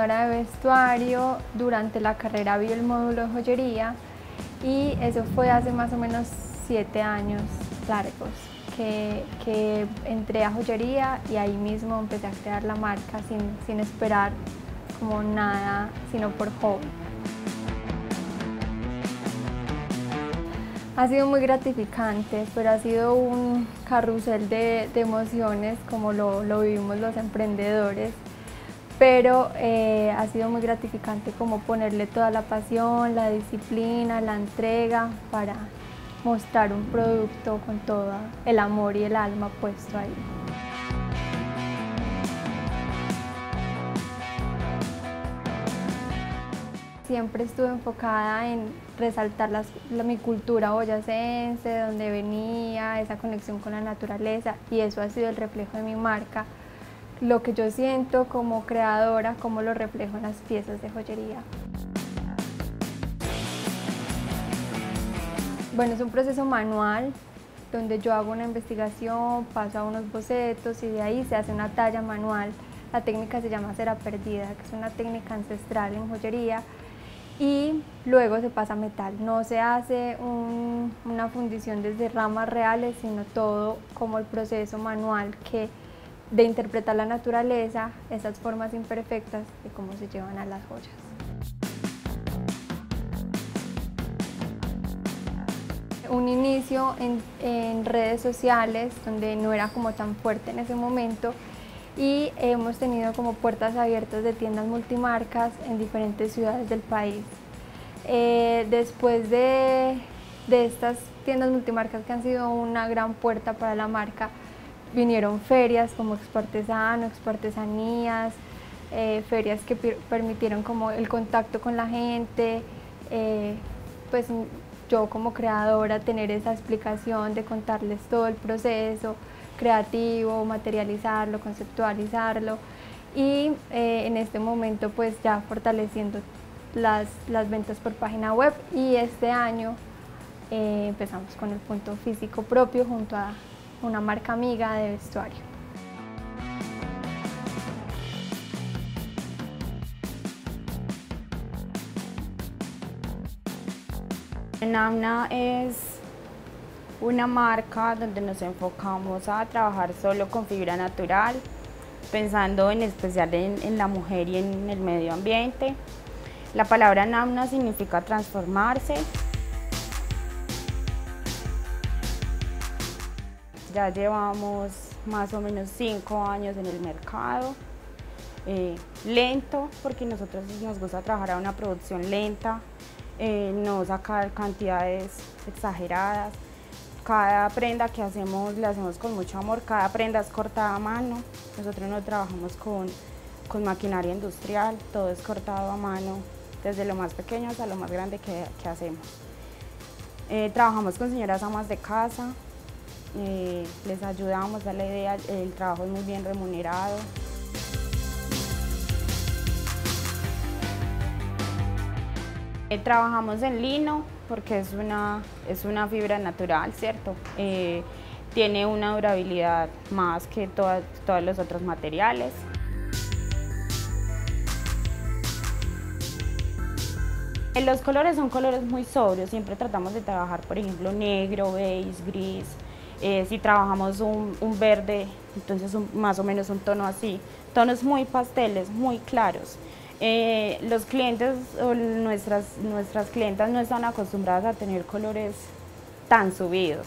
diseñadora de vestuario, durante la carrera vi el módulo de joyería y eso fue hace más o menos 7 años largos que entré a joyería y ahí mismo empecé a crear la marca sin esperar como nada, sino por hobby. Ha sido muy gratificante, pero ha sido un carrusel de emociones como lo vivimos los emprendedores, pero ha sido muy gratificante como ponerle toda la pasión, la disciplina, la entrega para mostrar un producto con todo el amor y el alma puesto ahí. Siempre estuve enfocada en resaltar mi cultura boyacense, de dónde venía, esa conexión con la naturaleza, y eso ha sido el reflejo de mi marca, lo que yo siento como creadora, como lo reflejo en las piezas de joyería. Bueno, es un proceso manual donde yo hago una investigación, paso a unos bocetos y de ahí se hace una talla manual. La técnica se llama cera perdida, que es una técnica ancestral en joyería. Y luego se pasa a metal, no se hace una fundición desde ramas reales, sino todo como el proceso manual de interpretar la naturaleza, esas formas imperfectas y cómo se llevan a las joyas. Un inicio en redes sociales, donde no era como tan fuerte en ese momento, y hemos tenido como puertas abiertas de tiendas multimarcas en diferentes ciudades del país. Después de estas tiendas multimarcas que han sido una gran puerta para la marca, vinieron ferias como Expartesano, Expartesanías, ferias que permitieron como el contacto con la gente, pues yo como creadora tener esa explicación de contarles todo el proceso creativo, materializarlo, conceptualizarlo y en este momento pues ya fortaleciendo las ventas por página web, y este año empezamos con el punto físico propio junto a una marca amiga de vestuario. Namna es una marca donde nos enfocamos a trabajar solo con fibra natural, pensando en especial en la mujer y en el medio ambiente. La palabra Namna significa transformarse. Ya llevamos más o menos 5 años en el mercado, lento, porque nosotros nos gusta trabajar a una producción lenta, no sacar cantidades exageradas. Cada prenda que hacemos, la hacemos con mucho amor, cada prenda es cortada a mano. Nosotros no trabajamos con maquinaria industrial, todo es cortado a mano, desde lo más pequeño hasta lo más grande que hacemos. Trabajamos con señoras amas de casa, les ayudamos a la idea, el trabajo es muy bien remunerado. Trabajamos en lino porque es una fibra natural, ¿cierto? Tiene una durabilidad más que todos los otros materiales. Los colores son colores muy sobrios, siempre tratamos de trabajar, por ejemplo, negro, beige, gris. Si trabajamos un verde, entonces más o menos un tono así. Tonos muy pasteles, muy claros. Los clientes o nuestras clientas no están acostumbradas a tener colores tan subidos.